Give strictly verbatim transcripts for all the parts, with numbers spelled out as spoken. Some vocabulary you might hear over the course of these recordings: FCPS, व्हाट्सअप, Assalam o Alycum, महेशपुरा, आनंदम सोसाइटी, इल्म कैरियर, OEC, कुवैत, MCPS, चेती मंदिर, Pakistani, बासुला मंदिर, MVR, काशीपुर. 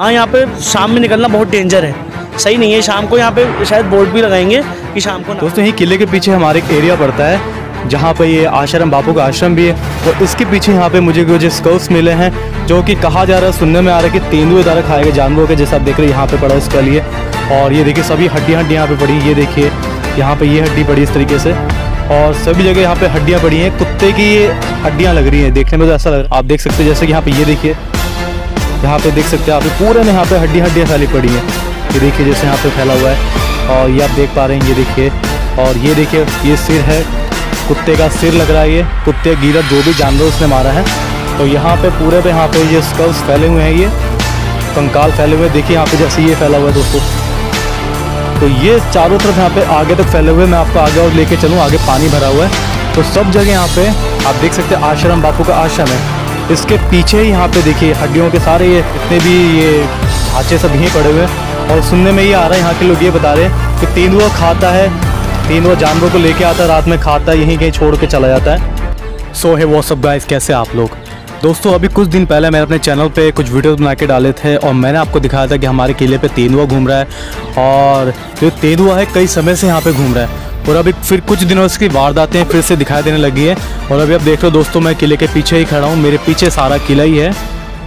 हाँ, यहाँ पे शाम में निकलना बहुत डेंजर है, सही नहीं है। शाम को यहाँ पे शायद बोर्ड भी लगाएंगे कि शाम को। दोस्तों, यही किले के पीछे हमारे एक एरिया पड़ता है जहाँ पे ये आश्रम, बापू का आश्रम भी है। और इसके पीछे यहाँ पे मुझे जो स्कल्स मिले हैं, जो कि कहा जा रहा है, सुनने में आ रहा है कि तेंदुए द्वारा खाए गए जानवरों के, जैसे आप देख रहे हैं यहाँ पे पड़ा उसके लिए। और ये देखिए सभी हड्डियाँ हड्डियाँ यहाँ पे पड़ी। ये देखिए यहाँ पे ये हड्डी पड़ी इस तरीके से, और सभी जगह यहाँ पे हड्डियाँ पड़ी हैं। कुत्ते की ये हड्डियाँ लग रही हैं, देखने में तो ऐसा लग रहा है। आप देख सकते हो जैसे कि यहाँ पे ये देखिए, यहाँ पे देख सकते हैं आप पूरे में यहाँ पे हड्डी हड्डियाँ फैली पड़ी हैं। ये देखिए जैसे यहाँ पे फैला हुआ है, और ये आप देख पा रहे हैं। ये देखिए, और ये देखिए ये सिर है, कुत्ते का सिर लग रहा है। ये कुत्ते गीला जो भी जानवर उसने मारा है, तो यहाँ पे पूरे पे यहाँ पे ये स्कल्स फैले हुए हैं, ये कंकाल फैले हुए हैं। देखिए यहाँ पे जैसे ये फैला हुआ है दोस्तों, तो ये चारों तरफ यहाँ पे आगे तक फैले हुए। मैं आपको आगे और लेके चलूँ, आगे पानी भरा हुआ है, तो सब जगह यहाँ पे आप देख सकते हैं आश्रम, बापू का आश्रम है। इसके पीछे ही यहाँ पे देखिए हड्डियों के सारे ये इतने भी ये ढांचे सब यहीं पड़े हुए। और सुनने में ये आ रहा है, यहाँ के लोग ये बता रहे हैं कि तेंदुआ खाता है, तेंदुआ जानवरों को लेके आता है, रात में खाता है, यहीं कहीं छोड़ के चला जाता है। सो हे व्हाट्सअप गाइस, कैसे आप लोग। दोस्तों, अभी कुछ दिन पहले मैंने अपने चैनल पे कुछ वीडियोस बना के डाले थे, और मैंने आपको दिखाया था कि हमारे किले पे तेंदुआ घूम रहा है। और जो तेंदुआ है कई समय से यहाँ पे घूम रहा है, और अभी फिर कुछ दिनों इसकी वारदातें फिर से दिखाई देने लगी है। और अभी आप देख रहे हो दोस्तों, मैं किले के पीछे ही खड़ा हूँ, मेरे पीछे सारा किला ही है।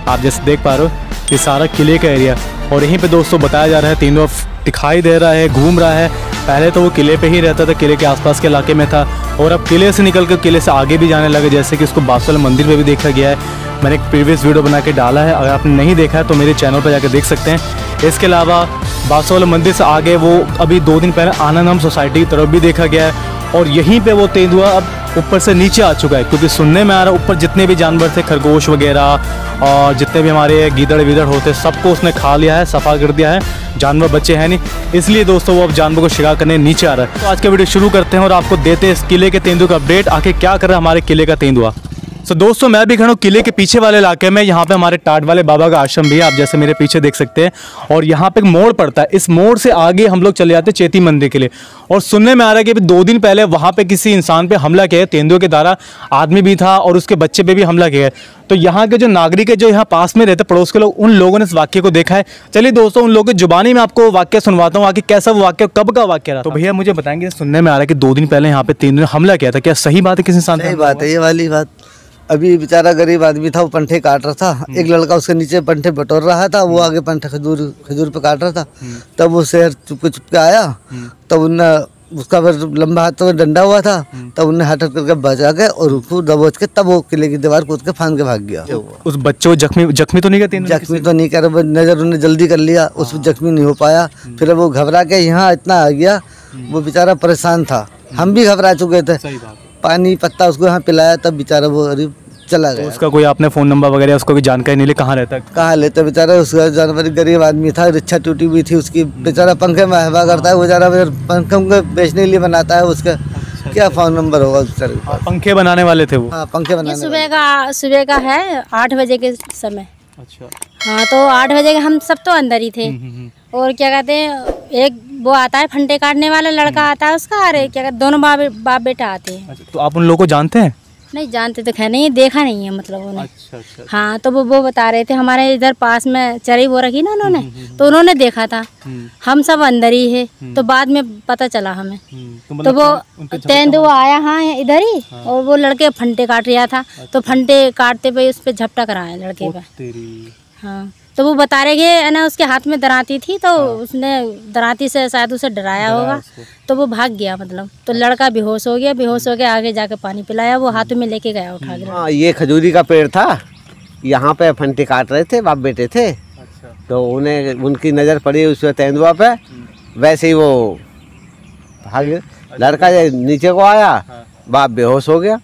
आप जैसे देख पा रहे हो ये सारा किले का एरिया, और यहीं पे दोस्तों बताया जा रहा है तेंदुआ दिखाई दे रहा है, घूम रहा है। पहले तो वो किले पे ही रहता था, किले के आसपास के इलाके में था, और अब किले से निकल कर किले से आगे भी जाने लगे, जैसे कि उसको बासुला मंदिर में भी देखा गया है। मैंने एक प्रीवियस वीडियो बना के डाला है, अगर आपने नहीं देखा है तो मेरे चैनल पर जाकर देख सकते हैं। इसके अलावा बासुला मंदिर से आगे वो अभी दो दिन पहले आनंदम सोसाइटी की तरफ भी देखा गया है, और यहीं पे वो तेंदुआ अब ऊपर से नीचे आ चुका है, क्योंकि सुनने में आ रहा है ऊपर जितने भी जानवर थे, खरगोश वगैरह और जितने भी हमारे गीदड़ वीदड़ होते, सबको उसने खा लिया है, सफ़ा कर दिया है, जानवर बच्चे हैं नहीं। इसलिए दोस्तों वो अब जानवर को शिकार करने नीचे आ रहा है। तो आज का वीडियो शुरू करते हैं, और आपको देते हैं इस किले के तेंदुए का अपडेट, आखिर क्या कर रहा है हमारे किले का तेंदुआ। तो so, दोस्तों मैं भी खड़ा हूँ किले के पीछे वाले इलाके में। यहाँ पे हमारे टाट वाले बाबा का आश्रम भी है, आप जैसे मेरे पीछे देख सकते हैं। और यहाँ पे एक मोड़ पड़ता है, इस मोड़ से आगे हम लोग चले जाते हैं चेती मंदिर के लिए। और सुनने में आ रहा है कि अभी दो दिन पहले वहाँ पे किसी इंसान पे हमला किया है तेंदुए के द्वारा, आदमी भी था और उसके बच्चे पे भी हमला किया है। तो यहाँ के जो नागरिक है, जो यहाँ पास में रहते पड़ोस के लोग, उन लोगों ने इस वाक्य को देखा है। चलिए दोस्तों उन लोगों की जुबानी में आपको वाक्य सुनवाता हूँ, आखिर कैसा वो वाक्य, कब का वाक्य रहा। तो भैया मुझे बताएंगे, सुनने में आ रहा है कि दो दिन पहले यहाँ पे तेंदुए ने हमला किया था, क्या सही बात है किसी इंसान की? बात है ये वाली बात। अभी बेचारा गरीब आदमी था, वो पंठे काट रहा था, एक लड़का उसके नीचे पंठे बटोर रहा था, वो आगे पंठे खजूर खजूर पे काट रहा था। तब वो शेर चुपके चुपके आया, तब उन्हें उसका लंबा हाथ तो डंडा हुआ था, तब उन्हें हाथ करके बचा के और उसको दबोच के तब वो किले की दीवार कूद के फान के भाग गया। उस बच्चे को जख्मी जख्मी तो नहीं करते, जख्मी तो नहीं कर, नज़र उन्हें जल्दी कर लिया, उसमें जख्मी नहीं हो पाया। फिर वो घबरा के यहाँ इतना आ गया, वो बेचारा परेशान था, हम भी घबरा चुके थे। पानी पत्ता उसको यहाँ पिलाया, तब बेचारा वो गरीब चला गया। तो उसका कोई आपने फ़ोन नंबर वगैरह उसको कोई जानकारी नहीं ली, कहाँ रहता है, कहाँ लेते बेचारा? उसका जानवर गरीब आदमी था, रिक्शा टूटी हुई थी उसकी, बेचारा पंखे में हवा करता है, वो बेचारा पंखे में बेचने के लिए बनाता है। उसका क्या फ़ोन नंबर होगा बेचारे? पंखे बनाने वाले थे वो। हाँ, पंखे बनाने। सुबह का सुबह का है आठ बजे के समय। अच्छा। हाँ, तो आठ बजे के हम सब तो अंदर ही थे, और क्या कहते हैं, एक वो आता है फंटे काटने वाला लड़का आता है उसका, अरे क्या कहते, दोनों बाप बाप बेटा आते हैं। तो आप उन लोगों को जानते हैं? नहीं जानते तो खैर नहीं, देखा नहीं है मतलब उन्होंने। अच्छा, अच्छा। हाँ, तो वो वो बता रहे थे, हमारे इधर पास में चरी वो रखी ना उन्होंने, तो उन्होंने देखा था, हम सब अंदर ही है, तो बाद में पता चला हमें। तो वो तेंदुआ आया, हाँ इधर ही, और वो लड़के फंटे काट रहा था, तो फंटे काटते पे उस पर झपटा कराया लड़के पे। हाँ, तो वो बता रहे हैं ना उसके हाथ में दराती थी, तो उसने दराती से शायद उसे डराया होगा, तो वो भाग गया मतलब। तो लड़का बेहोश हो गया, बेहोश हो गया, आगे जाकर पानी पिलाया, वो हाथ में लेके गया उठा के। हाँ, ये खजूरी का पेड़ था, यहाँ पे फंटे काट रहे थे, बाप बेटे थे। अच्छा। तो उन्हें उनकी नज़र पड़ी उस तेंदुआ पे, वैसे ही वो भाग, लड़का नीचे को आया, बाप बेहोश हो गया,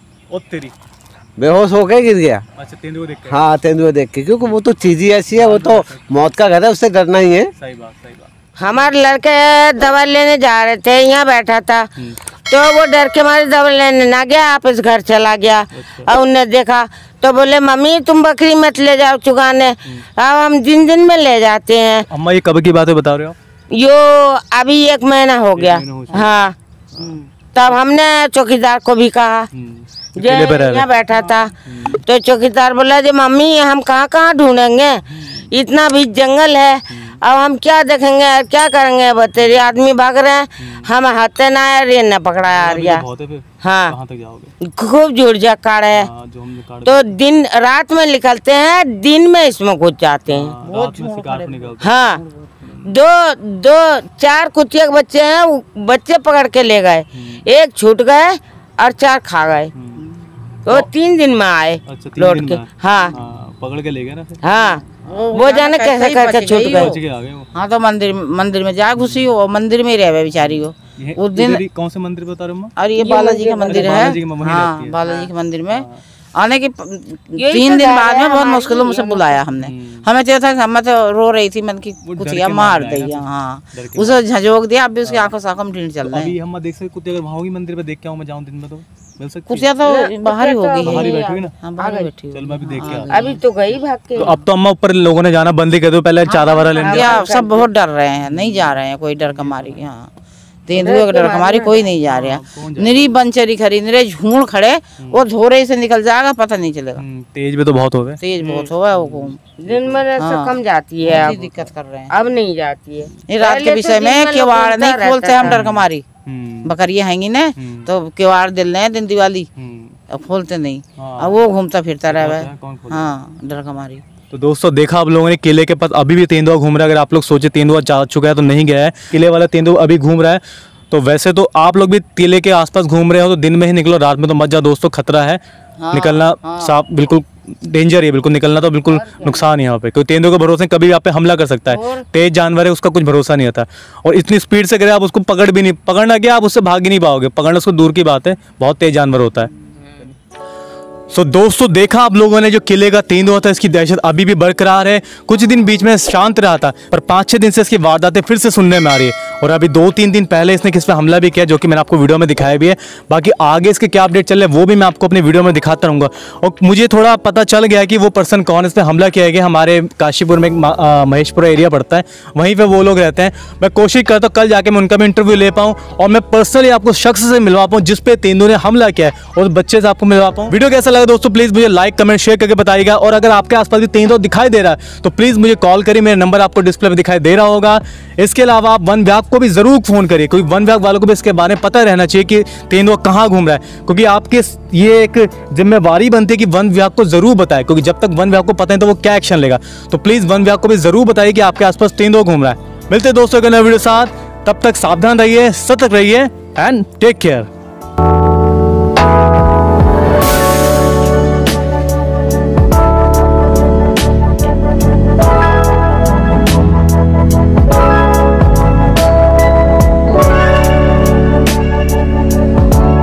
बेहोश होके गिर गया। अच्छा, तेंदुआ देख के? हाँ, तेंदुआ देख के, क्योंकि वो तो चीज ही ऐसी है, वो तो मौत का घर है, उससे डरना ही है। सही बात, सही बात। हमारे लड़के दवा लेने जा रहे थे, यहाँ बैठा था, तो वो डर के मारे दवा लेने ना गया, आप इस घर चला गया। और उनने देखा तो बोले, मम्मी तुम बकरी मत ले जाओ चुगाने, अब हम दिन दिन में ले जाते हैं। अम्मा, ये कब की बात है बता रहे हो? यो अभी एक महीना हो गया। हाँ, तब हमने चौकीदार को भी कहा, यहाँ बैठा था, तो चौकीदार बोला, जी मम्मी हम कहाँ कहाँ ढूंढेंगे, इतना भी जंगल है, अब हम क्या देखेंगे और क्या करेंगे बतेरे। आदमी भाग रहे हैं, हम हाथे ना आया रेन न पकड़ाया आरिया। हाँ खूब जोर जकार है, तो दिन रात में निकलते हैं, दिन में इसमें कूद जाते हैं। हाँ दो दो चार कुतिया के बच्चे हैं, बच्चे पकड़ के ले गए, एक छूट गए और चार खा गए। वो तीन दिन में आए लौट के। हाँ पकड़ के ले गए ना। हाँ वो जाने कैसे करके छूट गए। हाँ तो मंदिर मंदिर में जा घुसी हो, मंदिर में ही रह बेचारी हो। उस दिन कौन से मंदिर बता रहे हो? अरे ये बालाजी का मंदिर है। हाँ बालाजी के मंदिर में आने के तीन दिन बाद में बहुत मुश्किलों में से बुलाया हमने। हमें चाहिए था, मैं तो रो रही थी, मन की कुतिया मार गई। हाँ उसे झंझोक दिया, अब भी उसकी आंखों से आंखों में ढींढ चल रही है। हम देख सकते कुतिया भावगी मंदिर पे देख के आऊं मैं जाऊं दिन में तो कुतिया तो बाहर ही होगी, बाहर ही बैठी ना। हाँ बाहर ही बैठी। चल मैं भी देख के अभी तो गई भाग के। तो अब तो अम्मा ऊपर लोगों ने जाना बंद ही कर दो, पहले चारा वारा लेने गया, सब बहुत डर रहे हैं, नहीं जा रहे हैं कोई डर का मारी। हाँ तेंदुए का डर हमारी कोई नहीं जा रहा। निरी बंचरी खड़ी, निरे झूठ खड़े, वो धोरे से निकल जाएगा, पता नहीं चलेगा। तेज भी तो बहुत हो गए, तेज बहुत हो गया। वो दिन में कम जाती है, अब दिक्कत कर रहे हैं, अब नहीं जाती है। रात के विषय में केवाड़ नहीं खोलते हम, डर का मारी बकरियां हैंगी ना, तो केवाड़ दिल रहे दिन दिवाली, अब खोलते नहीं। अब वो घूमता फिरता रहा है। हाँ डर का मारी। तो दोस्तों देखा आप लोगों ने, केले के पास अभी भी तेंदुआ घूम रहा है। अगर आप लोग सोचे तेंदुआ जा चुका है तो नहीं गया है, केले वाला तेंदुआ अभी घूम रहा है। तो वैसे तो आप लोग भी केले के आसपास घूम रहे हो तो दिन में ही निकलो, रात में तो मत जाओ दोस्तों, खतरा है। हाँ, निकलना हाँ, साफ बिल्कुल डेंजर है, बिल्कुल निकलना तो बिल्कुल नुकसान है यहाँ पे। क्योंकि तेंदुए के भरोसे कभी भी आप पे हमला कर सकता है, तेज जानवर है, उसका कुछ भरोसा नहीं होता। और इतनी स्पीड से करें आप उसको पकड़ भी नहीं, पकड़ना क्या आप उससे भाग ही नहीं पाओगे, पकड़ना उसको दूर की बात है, बहुत तेज जानवर होता है। सो so, दोस्तों देखा आप लोगों ने जो किले का तेंदुआ था, इसकी दहशत अभी भी बरकरार है। कुछ दिन बीच में शांत रहा था, पर पाँच छः दिन से इसकी वारदातें फिर से सुनने में आ रही है। और अभी दो तीन दिन पहले इसने किस पर हमला भी किया, जो कि मैंने आपको वीडियो में दिखाया भी है। बाकी आगे इसके क्या अपडेट चल रहे हैं वो भी मैं आपको अपने वीडियो में दिखाता रहूँगा। और मुझे थोड़ा पता चल गया कि वो पर्सन कौन, इस पर हमला किया गया। हमारे काशीपुर में महेशपुरा एरिया पड़ता है, वहीं पर वो लोग रहते हैं। मैं कोशिश करता हूँ कल जाके मैं उनका भी इंटरव्यू ले पाऊँ और मैं पर्सनली आपको शख्स से मिलवा पाऊँ जिस पे तेंदुए ने हमला किया है, और बच्चे से आपको मिलवा पाऊँ। वीडियो कैसा दोस्तों प्लीज मुझे लाइक कमेंट शेयर करके बताइएगा। और अगर आपके आसपास भी तेंदुआ दिखाई दे रहा है तो प्लीज मुझे कॉल करिए, मेरा नंबर आपको डिस्प्ले में दिखाई दे रहा होगा। इसके अलावा आप वन विभाग को भी जरूर फोन करिए, क्योंकि वन विभाग वालों को भी इसके बारे में पता रहना चाहिए कि तेंदुआ कहां घूम रहा है। क्योंकि आपके ये एक जिम्मेवारी बनती है कि वन विभाग को जरूर बताए, क्योंकि जब तक वन विभाग को पता नहीं तो वो क्या एक्शन लेगा। तो प्लीज वन विभाग को भी जरूर बताइए कि आपके आसपास तेंदुआ घूम रहा है। मिलते दोस्तों के नए वीडियो साथ, तब तक सावधान रहिए, सतर्क रहिए एंड टेक केयर।